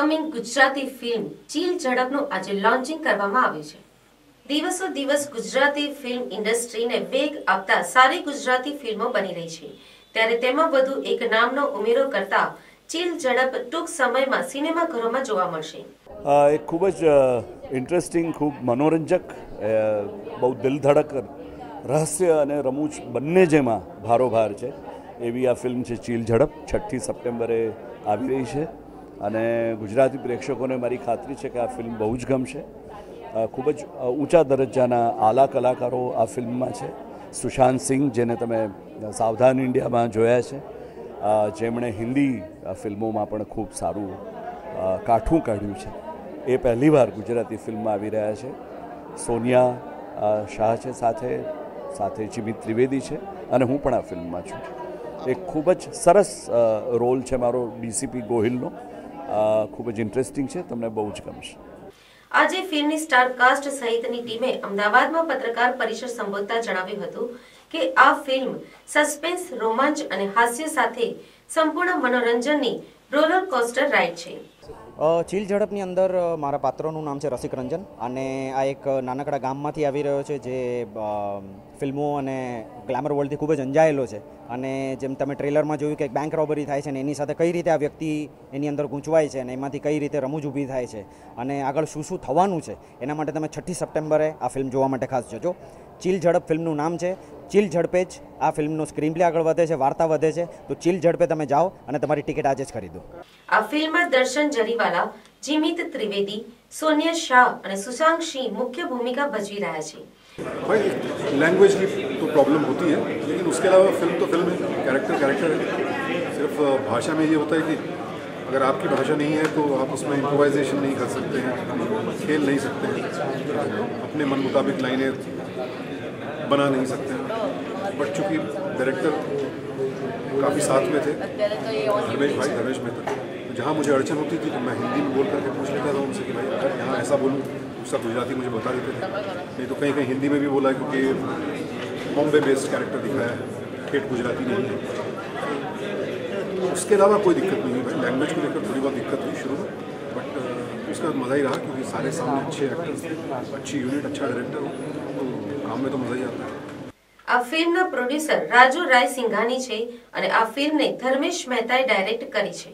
Upcoming Gujarati film Cheel ઝડપનું આજે launching કરવામાં આવ્યું છે. દિવસો દિવસ ગુજરાતી ફિલ્મ ઇન્ડસ્ટ્રીને વેગ આપતા સારી ગુજરાતી ફિલ્મો બની રહી છે, ત્યારે તેમાં વધુ એક નામનો ઉમેરો કરતા ચીલ ઝડપ ટૂંક સમયમાં સિનેમાઘરોમાં જોવા મળશે. એક ખૂબ જ ઇન્ટરેસ્ટિંગ, ખૂબ મનોરંજક, બહુ દિલધડક, રહસ્ય અને રમૂજ બંને જેમાં ભારોભાર છે એવી આ ફિલ્મ છે ચીલ ઝડપ. 6 સપ્ટેમ્બરે આવી રહી છે અને ગુજરાતી પ્રેક્ષકોને મારી ખાતરી છે કે આ ફિલ્મ બહુ જ ગમશે. ખૂબ જ ઊંચા દરજ્જાના આલા કલાકારો આ ફિલ્મમાં છે. સુશાંત સિંહ, જેને તમે સાવધાન ઇન્ડિયામાં જોયા છે, જેમણે હિન્દી ફિલ્મોમાં પણ ખૂબ સારું કાઠું કાઢ્યું છે, એ પહેલીવાર ગુજરાતી ફિલ્મમાં આવી રહ્યા છે. સોનિયા શાહ છે, સાથે જીમિત ત્રિવેદી છે અને હું પણ આ ફિલ્મમાં છું. એક ખૂબ જ સરસ રોલ છે મારો DCP ગોહિલનો, ખૂબ જ ઇન્ટરેસ્ટિંગ છે, તમને બહુ જ ગમશે. આજે ફિલ્મની સ્ટાર કાસ્ટ સહિતની ટીમે અમદાવાદમાં પત્રકાર પરિષદ સંબોધતા જણાવ્યું હતું કે આ ફિલ્મ સસ્પેન્સ, રોમાંચ અને હાસ્ય સાથે સંપૂર્ણ મનોરંજનની રોલર કોસ્ટર રાઇડ છે. ચીલ ઝડપની અંદર મારા પાત્રનું નામ છે રસિક રંજન અને આ એક નાનકડા ગામમાંથી આવી રહ્યો છે જે ફિલ્મો અને ગ્લેમર વર્લ્ડથી ખૂબ જ અંજાયેલો છે અને જેમ તમે ટ્રેલરમાં જોયું કે બેંક રોબરી થાય છે ને એની સાથે કઈ રીતે આ વ્યક્તિ એની અંદર ગૂંચવાય છે અને એમાંથી કઈ રીતે રમૂજ ઊભી થાય છે અને આગળ શું થવાનું છે એના માટે તમે 6 સપ્ટેમ્બરે આ ફિલ્મ જોવા માટે ખાસ જજો. ચીલ ઝડપ ફિલ્મનું નામ છે. ચીલ ઝડપે જ આ ફિલ્મનો સ્ક્રીનપ્લે આગળ વધે છે, વાર્તા વધે છે, તો ચીલ ઝડપે તમે જાઓ અને તમારી ટિકિટ આજે જ ખરીદો. આ ફિલ્મમાં દર્શન જરીવાલા, જીમિત ત્રિવેદી, સોનિયા શાહ અને સુશાંત સિંહ મુખ્ય भूमिका ભજવી રહ્યા છે. भाई लैंग्वेज की तो प्रॉब्लम होती है, लेकिन उसके अलावा फिल्म तो फिल्म है, कैरेक्टर है. सिर्फ भाषा में ये होता है कि अगर आपकी भाषा नहीं है तो आप उसमें इम्प्रोवाइजेशन नहीं कर सकते हैं, खेल नहीं सकते हैं, अपने मन मुताबिक लाइनें बना नहीं सकते हैं. बट चूँकि डायरेक्टर काफ़ी साथ में थे, रमेश मेहता, तो जहाँ मुझे अड़चन होती थी तो मैं हिंदी में बोल करके पूछ लेता था उनसे कि भाई अगर यहाँ ऐसा बोलूँ, उसका गुजराती मुझे बता देते थे. नहीं तो कहीं कहीं हिंदी में भी बोला है क्योंकि बॉम्बे बेस्ड कैरेक्टर दिखाया है, ठेठ गुजराती नहीं है. उसके अलावा कोई दिक्कत नहीं है. लैंग्वेज को लेकर थोड़ी बहुत दिक्कत हुई शुरू में, बट उसका मज़ा ही रहा क्योंकि सारे सामने अच्छे एक्टर्स, अच्छी यूनिट, अच्छा डायरेक्टर, तो काम में तो मज़ा ही आता है. આ ફિલ્મના પ્રોડ્યુસર રાજુ રાય સિંઘાની છે અને આ ફિલ્મને ધર્મેશ મહેતાએ ડાયરેક્ટ કરી છે.